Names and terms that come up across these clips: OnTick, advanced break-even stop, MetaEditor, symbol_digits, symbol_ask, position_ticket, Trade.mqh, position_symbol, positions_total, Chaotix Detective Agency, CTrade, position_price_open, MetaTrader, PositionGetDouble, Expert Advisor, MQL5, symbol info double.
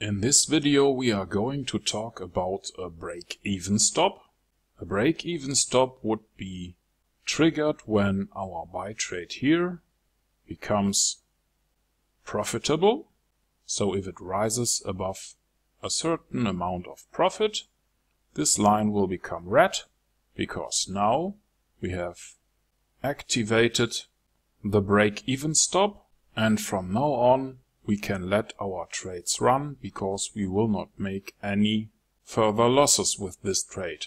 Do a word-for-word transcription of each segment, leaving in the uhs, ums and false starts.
In this video we are going to talk about a break-even stop. A break-even stop would be triggered when our buy trade here becomes profitable. So if it rises above a certain amount of profit, this line will become red because now we have activated the break-even stop, and from now on we can let our trades run because we will not make any further losses with this trade.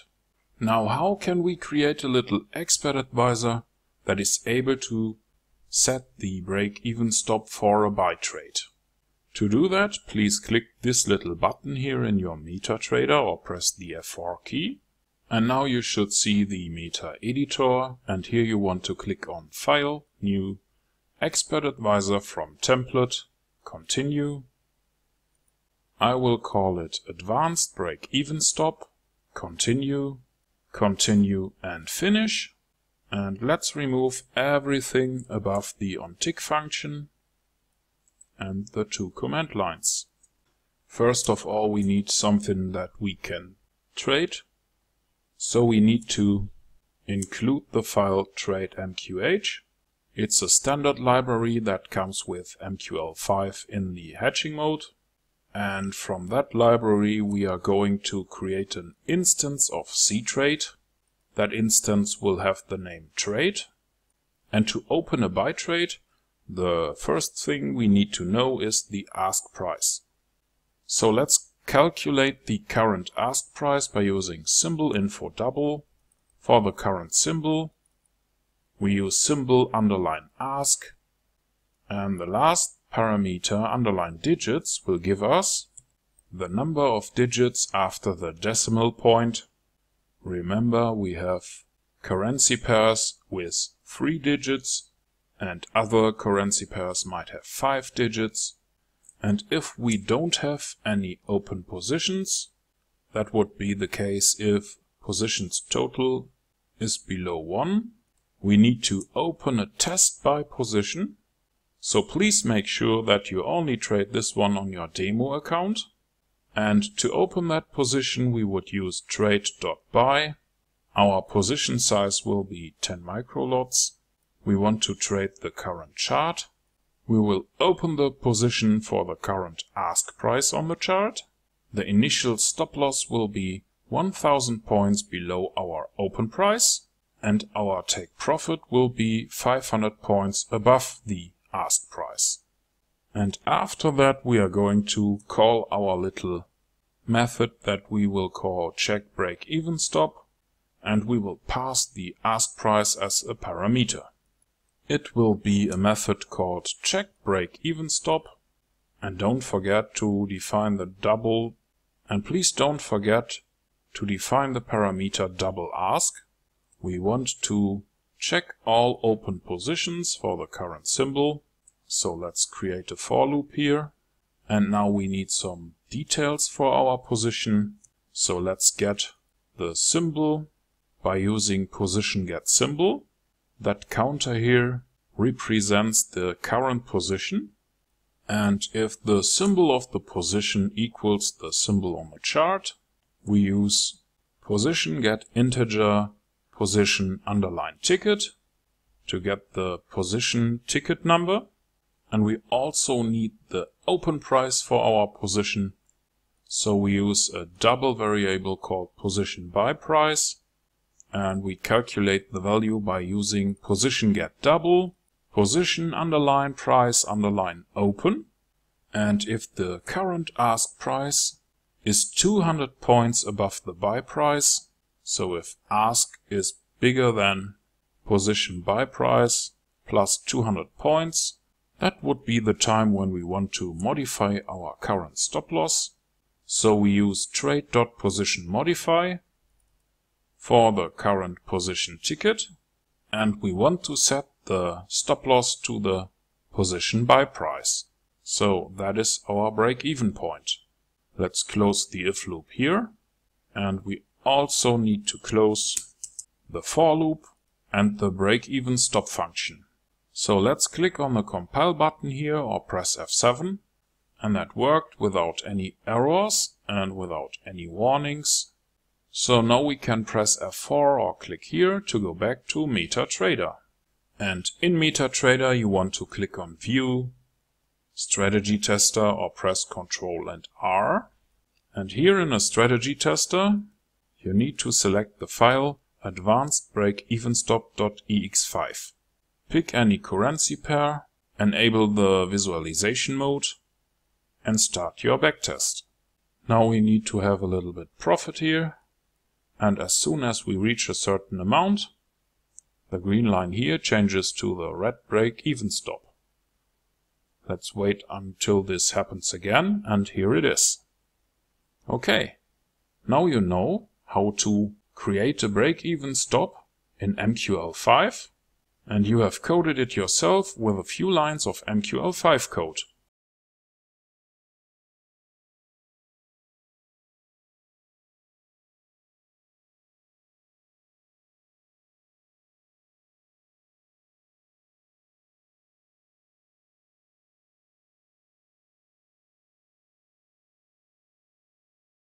Now, how can we create a little expert advisor that is able to set the break-even stop for a buy trade? To do that, please click this little button here in your MetaTrader or press the F four key. And now you should see the MetaEditor, and here you want to click on File, New, Expert Advisor from Template, Continue. I will call it Advanced Break-Even Stop. Continue. Continue and Finish. And let's remove everything above the OnTick function and the two command lines. First of all, we need something that we can trade. So we need to include the file Trade.mqh. It's a standard library that comes with M Q L five in the hatching mode, and from that library we are going to create an instance of CTrade. That instance will have the name trade, and to open a buy trade the first thing we need to know is the ask price. So let's calculate the current ask price by using symbol info double for the current symbol. We use symbol underline ask, and the last parameter underline digits will give us the number of digits after the decimal point. Remember, we have currency pairs with three digits and other currency pairs might have five digits. And if we don't have any open positions, that would be the case if positions total is below one. We need to open a test buy position, so please make sure that you only trade this one on your demo account. And to open that position we would use trade.buy. Our position size will be ten microlots. We want to trade the current chart. We will open the position for the current ask price on the chart. The initial stop loss will be one thousand points below our open price, and our take profit will be five hundred points above the ask price. And after that we are going to call our little method that we will call check break even stop, and we will pass the ask price as a parameter. It will be a method called check break even stop, and don't forget to define the double, and please don't forget to define the parameter double ask. We want to check all open positions for the current symbol. So let's create a for loop here. And now we need some details for our position. So let's get the symbol by using position get symbol. That counter here represents the current position. And if the symbol of the position equals the symbol on the chart, we use position get integer position underline ticket to get the position ticket number, and we also need the open price for our position, so we use a double variable called position buy price, and we calculate the value by using position get double position underline price underline open. And if the current ask price is two hundred points above the buy price, so if ask is bigger than position buy price plus two hundred points, that would be the time when we want to modify our current stop loss. So we use trade.position_modify for the current position ticket, and we want to set the stop loss to the position buy price. So that is our break-even point. Let's close the if loop here, and we also need to close the for loop and the break-even stop function. So let's click on the compile button here or press F seven, and that worked without any errors and without any warnings. So now we can press F four or click here to go back to MetaTrader. And in MetaTrader you want to click on View, Strategy Tester, or press Ctrl and R. And here in a strategy tester, you need to select the file advanced break-even stop.ex five. Pick any currency pair, enable the visualization mode, and start your backtest. Now we need to have a little bit profit here, and as soon as we reach a certain amount, the green line here changes to the red break-even stop. Let's wait until this happens again, and here it is. Okay, now you know how to create a break-even stop in M Q L five, and you have coded it yourself with a few lines of M Q L five code.